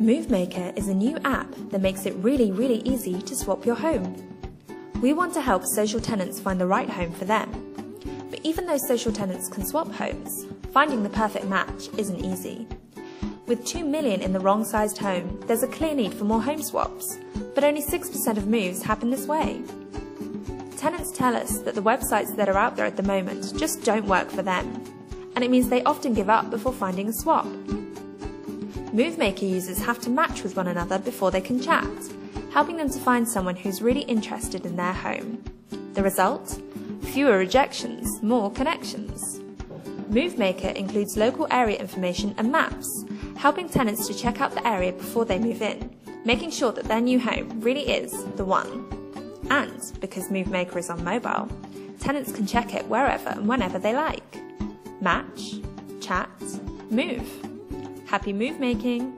MoveMaker is a new app that makes it really easy to swap your home. We want to help social tenants find the right home for them. But even though social tenants can swap homes, finding the perfect match isn't easy. With 2 million in the wrong-sized home, there's a clear need for more home swaps, but only 6% of moves happen this way. Tenants tell us that the websites that are out there at the moment just don't work for them, and it means they often give up before finding a swap. MoveMaker users have to match with one another before they can chat, helping them to find someone who's really interested in their home. The result? Fewer rejections, more connections. MoveMaker includes local area information and maps, helping tenants to check out the area before they move in, making sure that their new home really is the one. And because MoveMaker is on mobile, tenants can check it wherever and whenever they like. Match, chat, move. Happy move making!